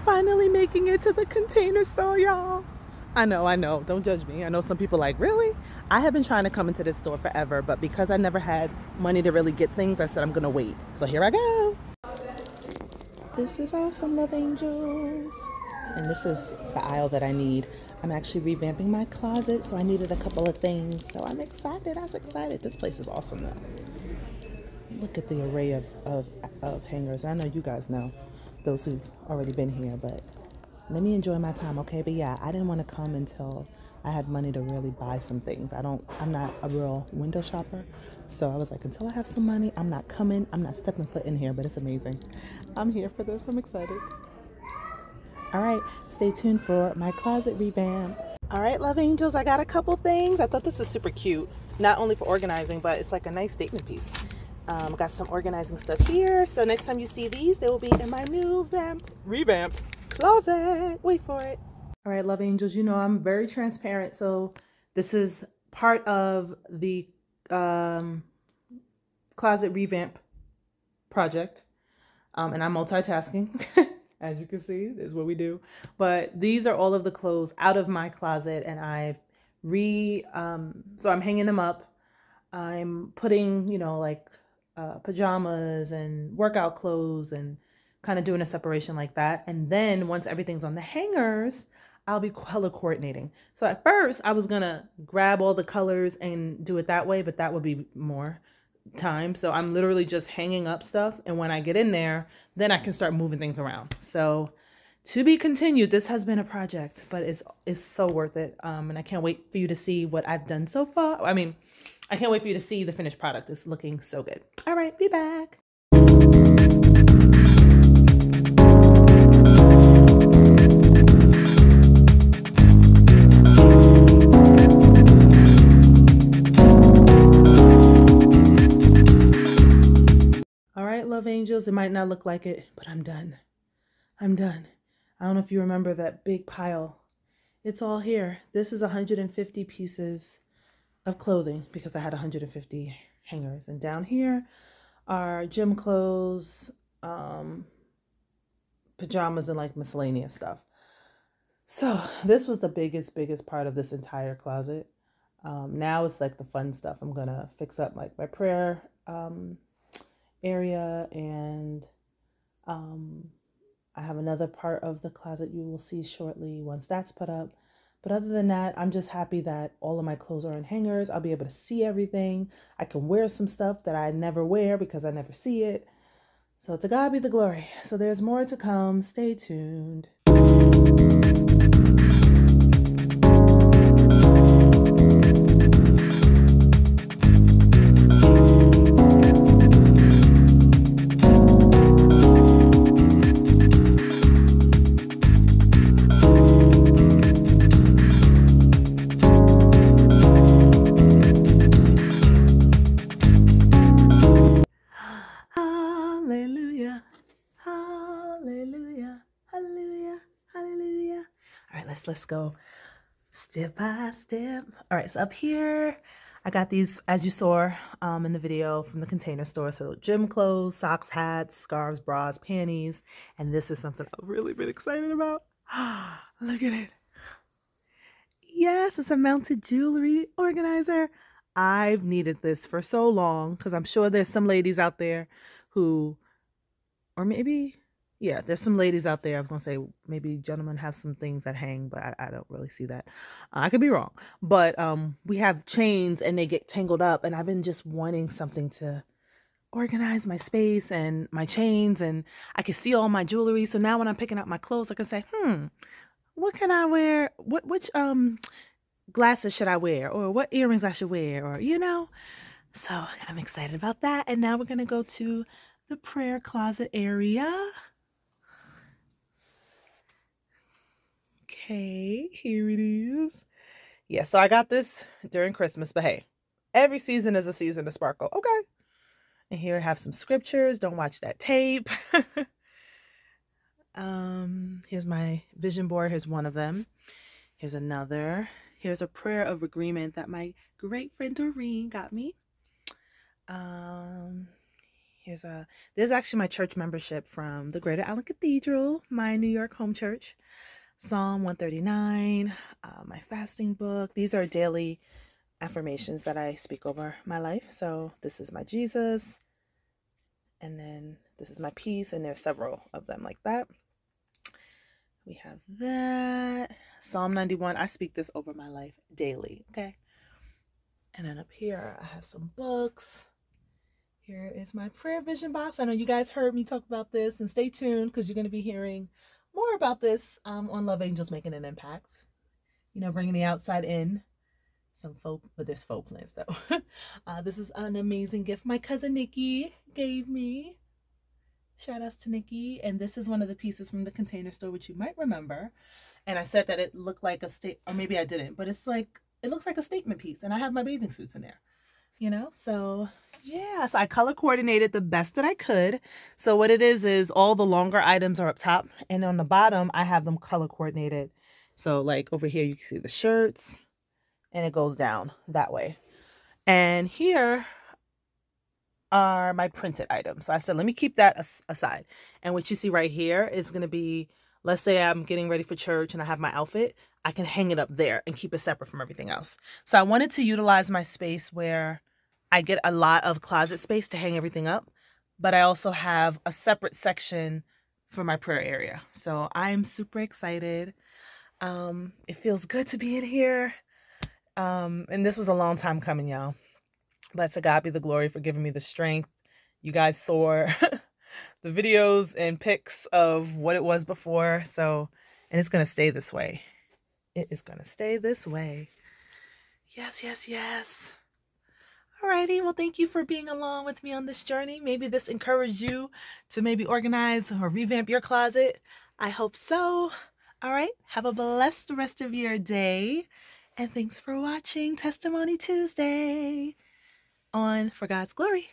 I'm finally making it to the Container Store, y'all. I know, don't judge me. I know some people are like, really? I have been trying to come into this store forever, but because I never had money to really get things, I said I'm gonna wait. So here I go. This is awesome, love angels. And this is the aisle that I need. I'm actually revamping my closet, so I needed a couple of things. So I'm excited, I was excited. This place is awesome though. Look at the array of hangers. I know you guys know, those who've already been here, but let me enjoy my time, okay? But yeah, I didn't want to come until I had money to really buy some things. I'm not a real window shopper. So I was like, until I have some money, I'm not coming. I'm not stepping foot in here, but it's amazing. I'm here for this, I'm excited. All right, stay tuned for my closet revamp. All right, love angels, I got a couple things. I thought this was super cute, not only for organizing, but it's like a nice statement piece. Got some organizing stuff here. So next time you see these, they will be in my new revamped closet. Wait for it. All right, love angels, you know I'm very transparent. So this is part of the closet revamp project. And I'm multitasking. As you can see, this is what we do. But these are all of the clothes out of my closet. And I've so I'm hanging them up. I'm putting, you know, like pajamas and workout clothes and kind of doing a separation like that. And then once everything's on the hangers, I'll be color coordinating. So at first I was gonna grab all the colors and do it that way, but that would be more time. So I'm literally just hanging up stuff. And when I get in there, then I can start moving things around. So to be continued, this has been a project, but it's so worth it. And I can't wait for you to see what I've done so far. I mean, I can't wait for you to see the finished product. It's looking so good. All right, be back. Angels, it might not look like it, but I'm done. I don't know if you remember that big pile. It's all here. This is 150 pieces of clothing because I had 150 hangers, and down here are gym clothes, pajamas, and like miscellaneous stuff. So this was the biggest part of this entire closet. Now it's like the fun stuff. I'm gonna fix up like my prayer area, and I have another part of the closet you will see shortly once that's put up. But other than that, I'm just happy that all of my clothes are in hangers. I'll be able to see everything. I can wear some stuff that I never wear because I never see it. So to God be the glory. So there's more to come. Stay tuned. Let's go step by step. All right, so up here, I got these, as you saw in the video, from the Container Store. So gym clothes, socks, hats, scarves, bras, panties. And this is something I've really been excited about. Look at it. Yes, it's a mounted jewelry organizer. I've needed this for so long because I'm sure there's some ladies out there who, or maybe... yeah, there's some ladies out there. I was going to say maybe gentlemen have some things that hang, but I don't really see that. I could be wrong. But we have chains and they get tangled up. And I've been just wanting something to organize my space and my chains. And I can see all my jewelry. So now when I'm picking out my clothes, I can say, what can I wear? Which glasses should I wear? Or what earrings I should wear? Or, you know. So I'm excited about that. And now we're going to go to the prayer closet area. Hey, here it is. Yeah, so I got this during Christmas, but hey, every season is a season to sparkle. Okay. And here I have some scriptures. Don't watch that tape. Here's my vision board. Here's one of them. Here's another. Here's a prayer of agreement that my great friend Doreen got me. Here's a, this is actually my church membership from the Greater Allen Cathedral, my New York home church. Psalm 139, my fasting book. These are daily affirmations that I speak over my life. So this is my Jesus, and then this is my peace, and there's several of them like that. We have that. Psalm 91, I speak this over my life daily, okay? And then up here, I have some books. Here is my prayer vision box. I know you guys heard me talk about this, and stay tuned because you're going to be hearing more about this on Love Angels Making an Impact. You know, bringing the outside in. Some faux, but there's faux plants though. This is an amazing gift my cousin Nikki gave me. Shout outs to Nikki. And this is one of the pieces from the Container Store, which you might remember. And I said that it looked like a state, or maybe I didn't, but it's like, it looks like a statement piece. And I have my bathing suits in there, you know? So yeah, so I color coordinated the best that I could. So what it is all the longer items are up top, and on the bottom, I have them color coordinated. So like over here, you can see the shirts, and it goes down that way. And here are my printed items. So I said, let me keep that aside. And what you see right here is going to be, let's say I'm getting ready for church and I have my outfit, I can hang it up there and keep it separate from everything else. So I wanted to utilize my space where I get a lot of closet space to hang everything up, but I also have a separate section for my prayer area. So I'm super excited. It feels good to be in here. And this was a long time coming, y'all. But to God be the glory for giving me the strength. You guys saw the videos and pics of what it was before. So, and it's going to stay this way. It is going to stay this way. Yes, yes, yes. Alrighty, well, thank you for being along with me on this journey. Maybe this encouraged you to maybe organize or revamp your closet. I hope so. All right, have a blessed rest of your day. And thanks for watching Testimony Tuesday on For God's Glory.